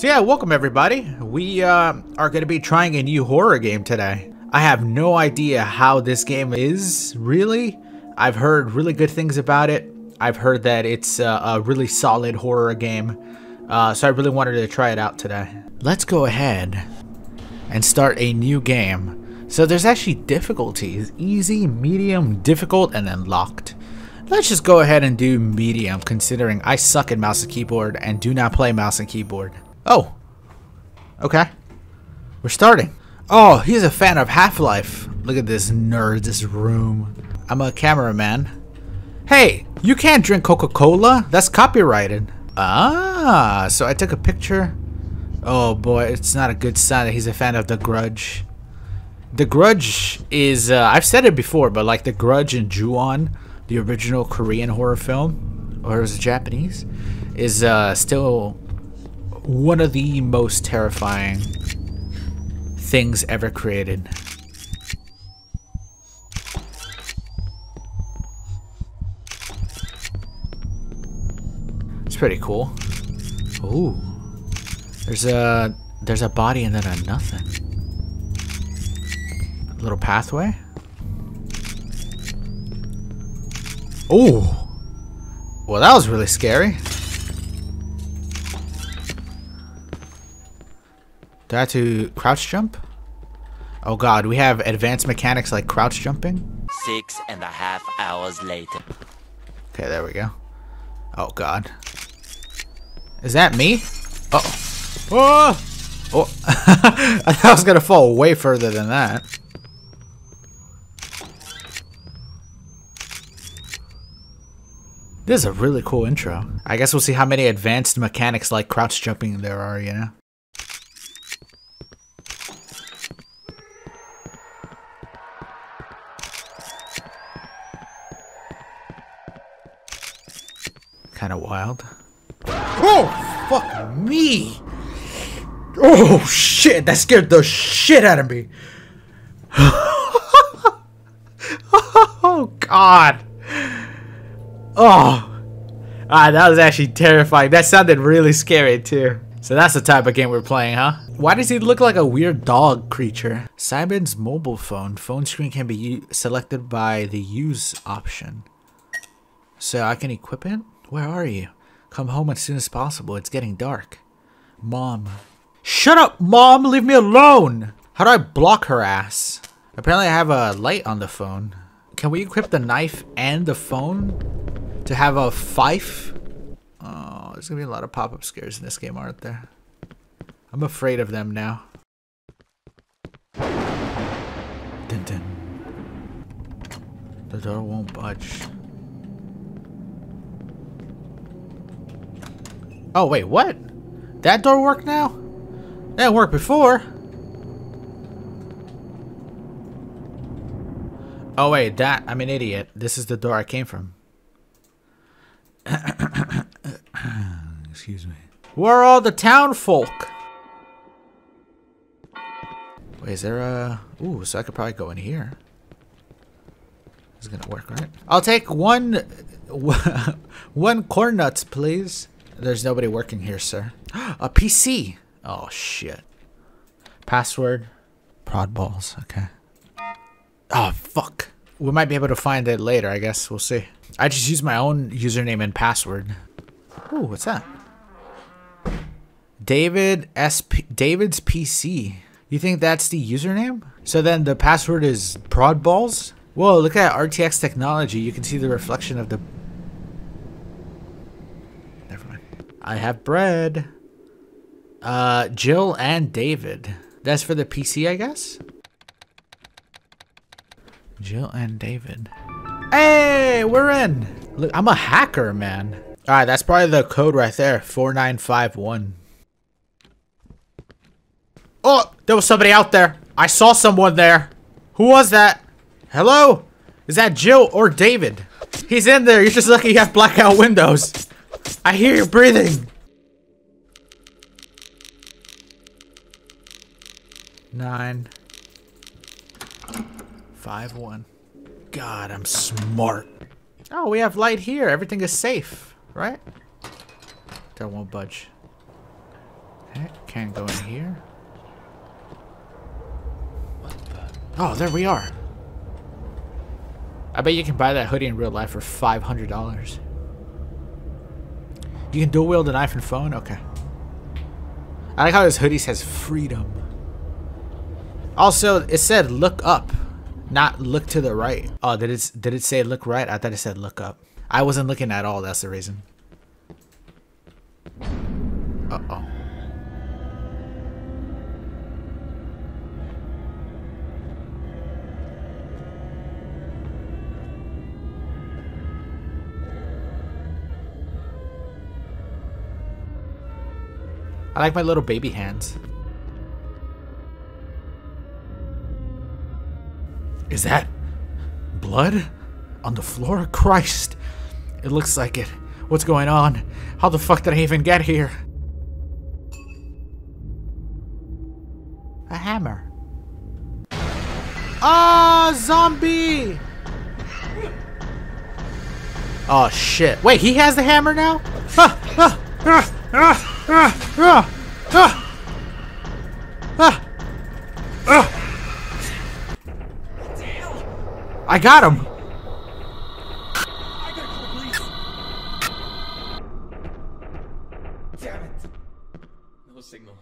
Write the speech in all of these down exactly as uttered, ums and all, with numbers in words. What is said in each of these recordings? So yeah, welcome everybody. We uh, are going to be trying a new horror game today. I have no idea how this game is, really. I've heard really good things about it. I've heard that it's uh, a really solid horror game. Uh, so I really wanted to try it out today. Let's go ahead and start a new game. So there's actually difficulties. Easy, medium, difficult, and then locked. Let's just go ahead and do medium, considering I suck at mouse and keyboard and do not play mouse and keyboard. Oh, okay. We're starting. Oh, he's a fan of Half-Life. Look at this nerd, this room. I'm a cameraman. Hey, you can't drink Coca-Cola. That's copyrighted. Ah, so I took a picture. Oh boy, it's not a good sign that he's a fan of The Grudge. The Grudge is, uh, I've said it before, but like The Grudge and Ju-on, the original Korean horror film, or was it Japanese, is uh, still one of the most terrifying things ever created. It's pretty cool. Ooh, there's a there's a body and then a nothing. A little pathway. Oh, well, that was really scary. Do I have to crouch jump? Oh god, we have advanced mechanics like crouch jumping. Six and a half hours later. Okay, there we go. Oh god. Is that me? Uh-oh. Oh! Oh. I thought I was gonna fall way further than that. This is a really cool intro. I guess we'll see how many advanced mechanics like crouch jumping there are, you know? Kinda wild. Oh! Fuck me! Oh shit! That scared the shit out of me! Oh god! Oh, ah, that was actually terrifying. That sounded really scary too. So that's the type of game we're playing, huh? Why does he look like a weird dog creature? Simon's mobile phone. Phone screen can be selected by the use option. So I can equip it? Where are you? Come home as soon as possible. It's getting dark. Mom. Shut up, Mom! Leave me alone! How do I block her ass? Apparently I have a light on the phone. Can we equip the knife and the phone? To have a fife? Oh, there's gonna be a lot of pop-up scares in this game, aren't there? I'm afraid of them now. Dun, dun. The door won't budge. Oh, wait, what? That door worked now? That worked before. Oh, wait, that, I'm an idiot. This is the door I came from. Excuse me. Where are all the town folk? Wait, is there a... Ooh, so I could probably go in here. This is gonna work, right? I'll take one... one corn nuts, please. There's nobody working here, sir. A P C! Oh, shit. Password. Prod balls, okay. Oh, fuck. We might be able to find it later, I guess. We'll see. I just used my own username and password. Ooh, what's that? David S P David's P C. You think that's the username? So then the password is prodballs? Whoa, look at R T X technology. You can see the reflection of the... Never mind. I have bread. Uh, Jill and David. That's for the P C, I guess? Jill and David. Hey, we're in. Look, I'm a hacker, man. All right, that's probably the code right there, four nine five one. Oh, there was somebody out there. I saw someone there. Who was that? Hello? Is that Jill or David? He's in there. You're just lucky you have blackout windows. I hear you breathing. nine five one. God, I'm smart. Oh, we have light here. Everything is safe, right? That won't budge. Okay. Okay, can't go in here. What the? Oh, there we are. I bet you can buy that hoodie in real life for five hundred dollars. You can dual wield a knife and phone? Okay. I like how this hoodie says freedom. Also, it said look up, not look to the right. Oh, did it, did it say look right? I thought it said look up. I wasn't looking at all, that's the reason. Uh-oh. I like my little baby hands. Is that blood on the floor? Christ! It looks like it. What's going on? How the fuck did I even get here? A hammer. Ah, zombie! Oh shit. Wait, he has the hammer now? Ah, ah, ah, ah. Ah, ah, ah, ah, ah. What the hell? I got him. I gotta call the police. Damn it. No signal.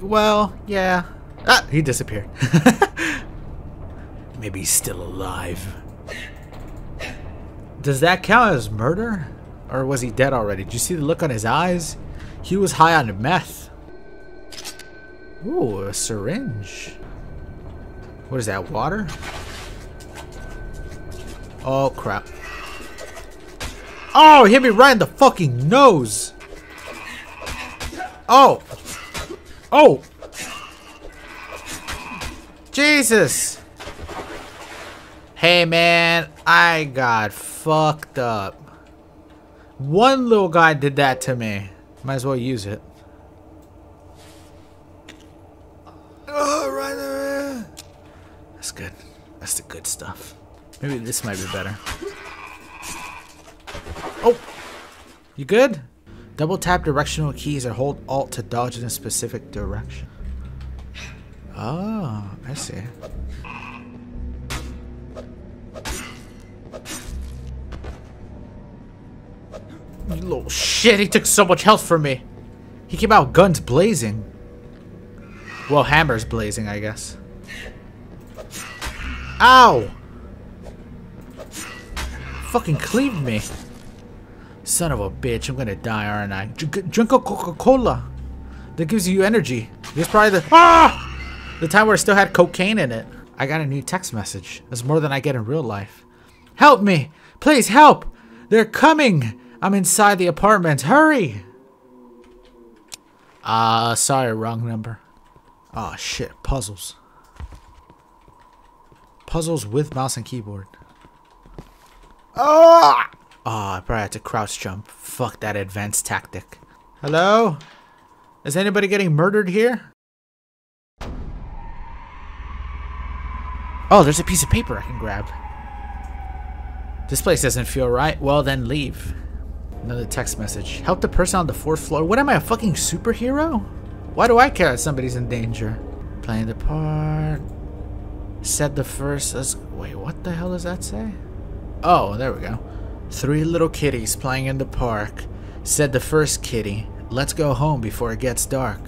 Well, yeah. Ah, he disappeared. Maybe he's still alive. Does that count as murder? Or was he dead already? Did you see the look on his eyes? He was high on meth. Ooh, a syringe. What is that, water? Oh, crap. Oh, he hit me right in the fucking nose. Oh. Oh. Jesus. Hey, man. I got fucked up. One little guy did that to me. Might as well use it. Oh, right there. That's good. That's the good stuff. Maybe this might be better. Oh! You good? Double tap directional keys or hold alt to dodge in a specific direction. Oh, I see. You little shit, he took so much health from me. He came out guns blazing. Well, hammers blazing, I guess. Ow! Fucking cleaved me. Son of a bitch, I'm gonna die, aren't I? Drink a Coca-Cola. That gives you energy. This is probably the- Ah! The time where it still had cocaine in it. I got a new text message. That's more than I get in real life. Help me! Please help! They're coming! I'm inside the apartment. Hurry! Ah, uh, sorry, wrong number. Oh shit, puzzles. Puzzles with mouse and keyboard. Oh! Oh, I probably had to crouch jump. Fuck that advanced tactic. Hello? Is anybody getting murdered here? Oh, there's a piece of paper I can grab. This place doesn't feel right. Well, then leave. Another text message. Help the person on the fourth floor. What am I, a fucking superhero? Why do I care if somebody's in danger? Playing the part. Said the first. Let's, wait, what the hell does that say? Oh, there we go. Three little kitties playing in the park. Said the first kitty, let's go home before it gets dark.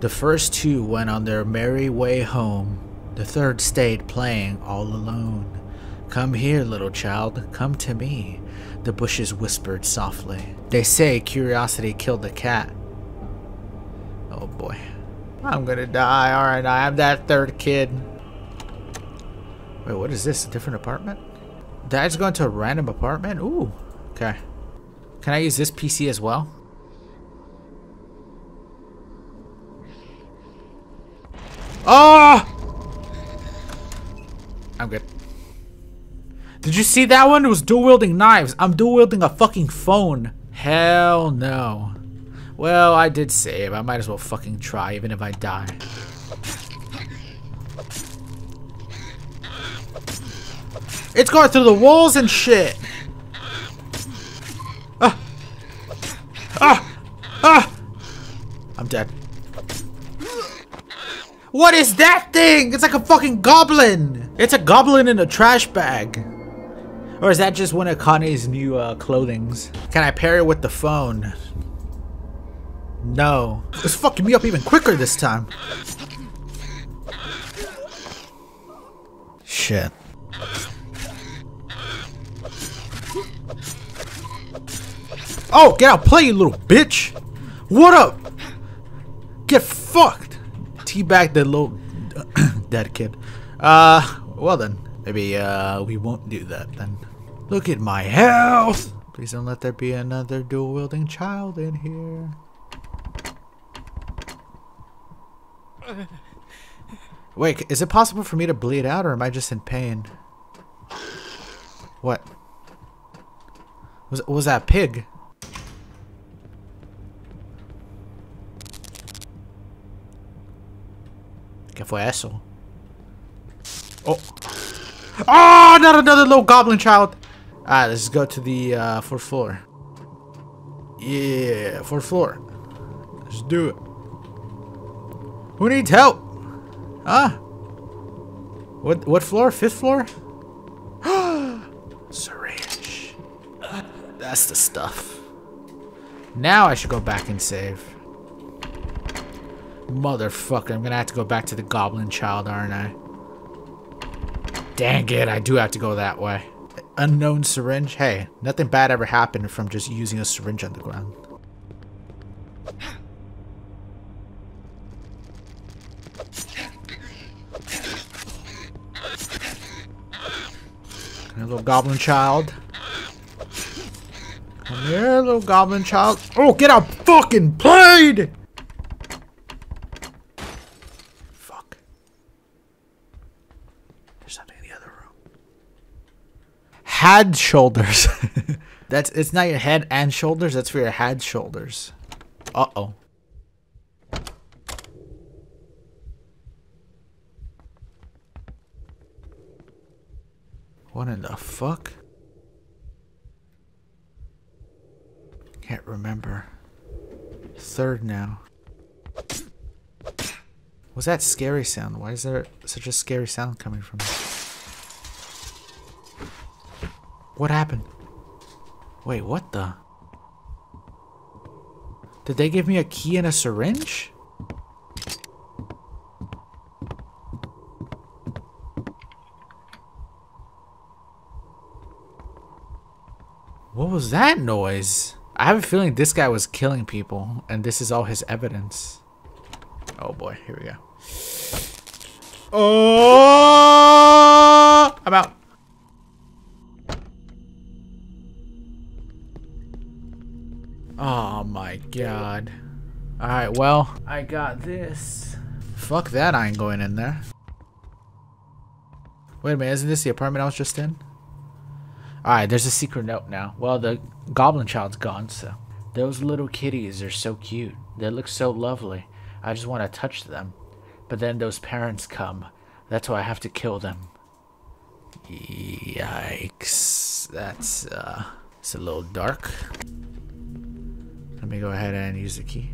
The first two went on their merry way home. The third stayed playing all alone. Come here, little child, come to me, the bushes whispered softly. They say curiosity killed the cat. Oh boy. I'm gonna die, alright, I'm that third kid. Wait, what is this, a different apartment? Did I just go into a random apartment? Ooh, okay. Can I use this P C as well? Oh! I'm good. Did you see that one? It was dual-wielding knives. I'm dual-wielding a fucking phone. Hell no. Well, I did save. I might as well fucking try, even if I die. It's going through the walls and shit. Ah. Ah. I'm dead. What is that thing? It's like a fucking goblin. It's a goblin in a trash bag. Or is that just one of Kane's new uh, clothings? Can I pair it with the phone? No. It's fucking me up even quicker this time. Shit. Oh, get out, play, you little bitch. What up? Get fucked. Teabag the little dead kid. Uh, well then. Maybe, uh, we won't do that then. Look at my health! Please don't let there be another dual-wielding child in here. Wait, is it possible for me to bleed out, or am I just in pain? What? Was, was that pig? ¿Qué fue eso? Oh. Oh, not another little goblin child. Ah, let's go to the uh, fourth floor. Yeah, fourth floor. Let's do it. Who needs help? Huh? What? What floor? Fifth floor? Syringe. That's the stuff. Now I should go back and save. Motherfucker! I'm gonna have to go back to the goblin child, aren't I? Dang it, I do have to go that way. Unknown syringe? Hey, nothing bad ever happened from just using a syringe on the ground. Come here, little goblin child. Come here, little goblin child. Oh, get out, fucking played! Head shoulders. That's it's not your head and shoulders, that's for your head shoulders. Uh-oh. What in the fuck? Can't remember. Third now. Was that scary sound? Why is there such a scary sound coming from me? What happened? Wait, what the? Did they give me a key and a syringe? What was that noise? I have a feeling this guy was killing people, and this is all his evidence. Oh boy, here we go. Oh! I'm out. Oh my god. Alright, well, I got this. Fuck that, I ain't going in there. Wait a minute, isn't this the apartment I was just in? Alright, there's a secret note now. Well, the goblin child's gone, so. Those little kitties are so cute. They look so lovely. I just want to touch them. But then those parents come. That's why I have to kill them. Yikes. That's, uh, it's a little dark. Let me go ahead and use the key.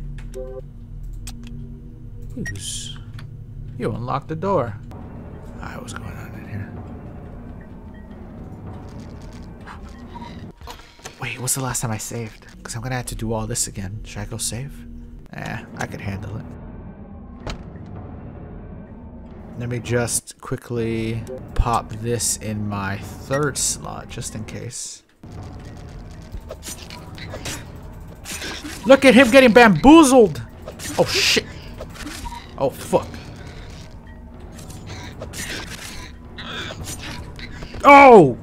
Oops. You unlocked the door. Alright, what's going on in here? Wait, what's the last time I saved? Because I'm going to have to do all this again. Should I go save? Eh, I could handle it. Let me just quickly pop this in my third slot, just in case. Look at him getting bamboozled! Oh shit! Oh fuck! Oh!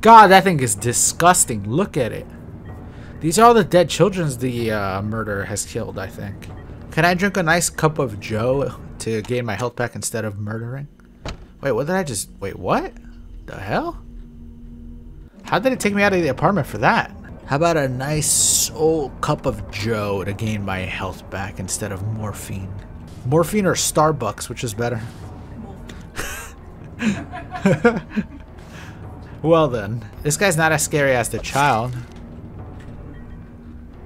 God, that thing is disgusting. Look at it. These are all the dead children the uh, murderer has killed, I think. Can I drink a nice cup of Joe to gain my health back instead of murdering? Wait, what did I just... Wait, what? The hell? How did it take me out of the apartment for that? How about a nice old cup of Joe to gain my health back instead of morphine? Morphine or Starbucks, which is better? Well then, this guy's not as scary as the child.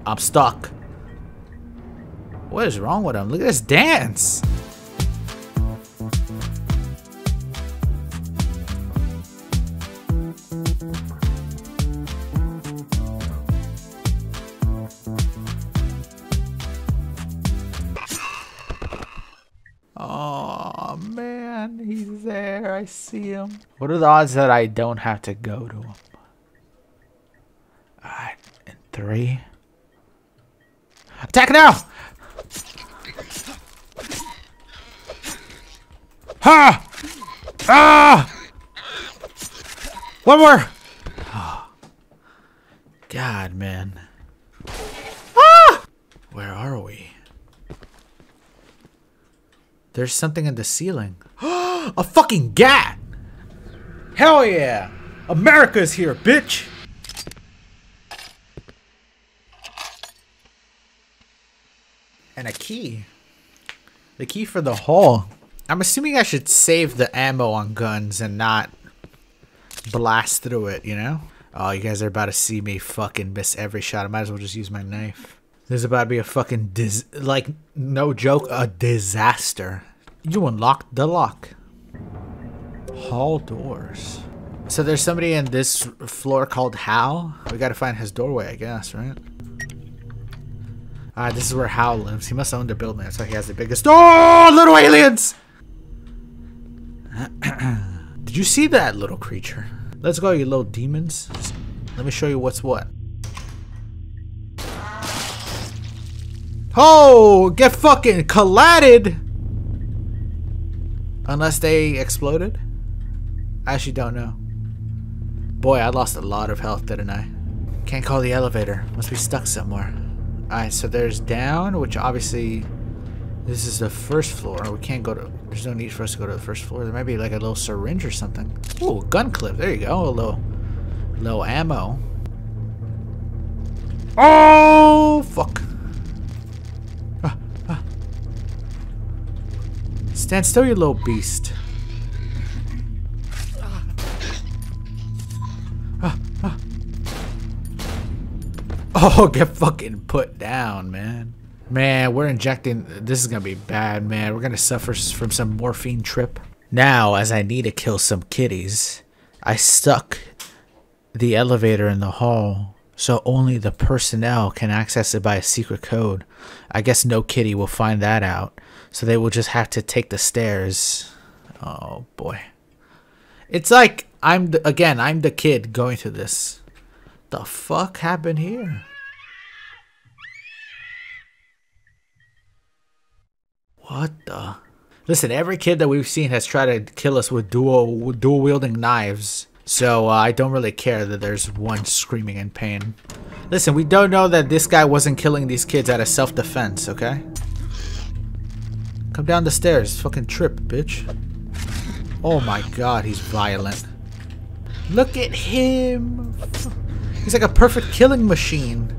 I'm stuck. What is wrong with him? Look at this dance. Oh man, he's there. I see him. What are the odds that I don't have to go to him? Alright, in three. Attack now! Ha! Ah! One more! Oh. God, man. Ah! Where are we? There's something in the ceiling. A fucking gat! Hell yeah! America's here, bitch! And a key. The key for the hole. I'm assuming I should save the ammo on guns and not blast through it, you know? Oh, you guys are about to see me fucking miss every shot. I might as well just use my knife. There's about to be a fucking dis- like, no joke, a disaster. You unlocked the lock. Hall doors. So there's somebody in this floor called Hal. We gotta find his doorway, I guess, right? Ah, uh, this is where Hal lives. He must own the building. That's why he has the biggest. Oh, little aliens! Did you see that little creature? Let's go, you little demons. Just let me show you what's what. Oh, get fucking collided! Unless they exploded? I actually don't know. Boy, I lost a lot of health, didn't I? Can't call the elevator. Must be stuck somewhere. Alright, so there's down, which obviously this is the first floor. We can't go to, there's no need for us to go to the first floor. There might be like a little syringe or something. Ooh, gun clip. There you go. A little, little ammo. Oh, fuck. Ah, ah. Stand still, you little beast. Oh, get fucking put down, man. Man, we're injecting. This is gonna be bad, man. We're gonna suffer from some morphine trip. Now, as I need to kill some kitties, I stuck the elevator in the hall, so only the personnel can access it by a secret code. I guess no kitty will find that out, so they will just have to take the stairs. Oh, boy. It's like, I'm the, again, I'm the kid going through this. The fuck happened here? What the? Listen, every kid that we've seen has tried to kill us with dual dual wielding knives, so uh, I don't really care that there's one screaming in pain. Listen, we don't know that this guy wasn't killing these kids out of self-defense, okay? Come down the stairs, fucking trip, bitch. Oh my god, he's violent. Look at him. He's like a perfect killing machine.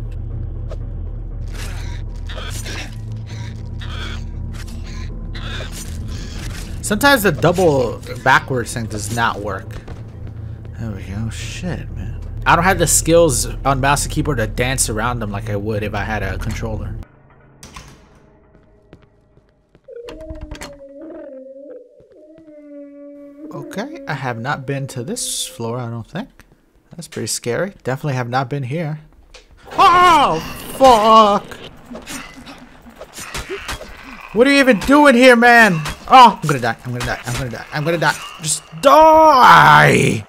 Sometimes the double backwards thing does not work. There we go. Shit, man. I don't have the skills on mouse and keyboard to dance around them like I would if I had a controller. Okay, I have not been to this floor, I don't think. That's pretty scary. Definitely have not been here. Oh, fuck! What are you even doing here, man? Oh, I'm gonna die. I'm gonna die. I'm gonna die. I'm gonna die. Just die!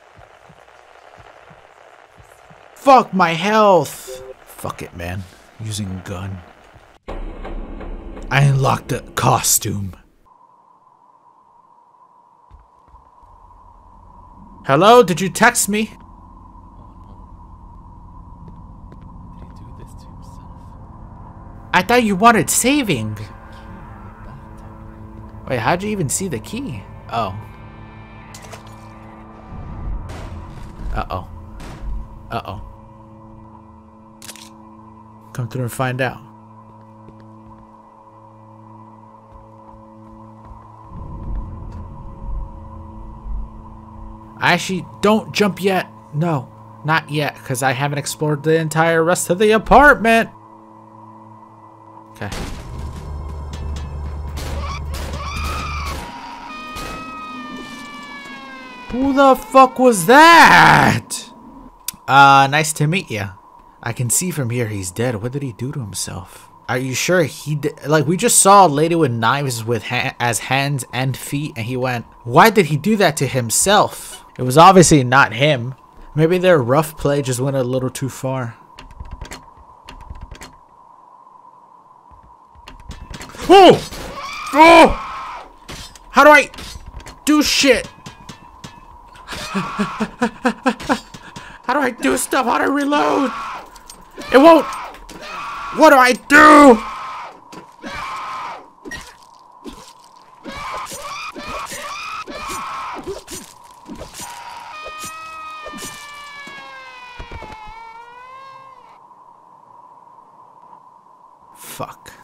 Fuck my health. Fuck it, man. Using gun. I unlocked a costume. Hello? Did you text me? I thought you wanted saving. Wait, how'd you even see the key? Oh. Uh-oh. Uh-oh. Come through and find out. I actually don't jump yet. No, not yet, because I haven't explored the entire rest of the apartment. Okay. Who the fuck was that? Uh, nice to meet you. I can see from here he's dead. What did he do to himself? Are you sure he did? Like, we just saw a lady with knives with ha as hands and feet, and he went, why did he do that to himself? It was obviously not him. Maybe their rough play just went a little too far. Oh! Oh! How do I do shit? How do I do stuff? How do I reload? It won't. What do I do? Fuck.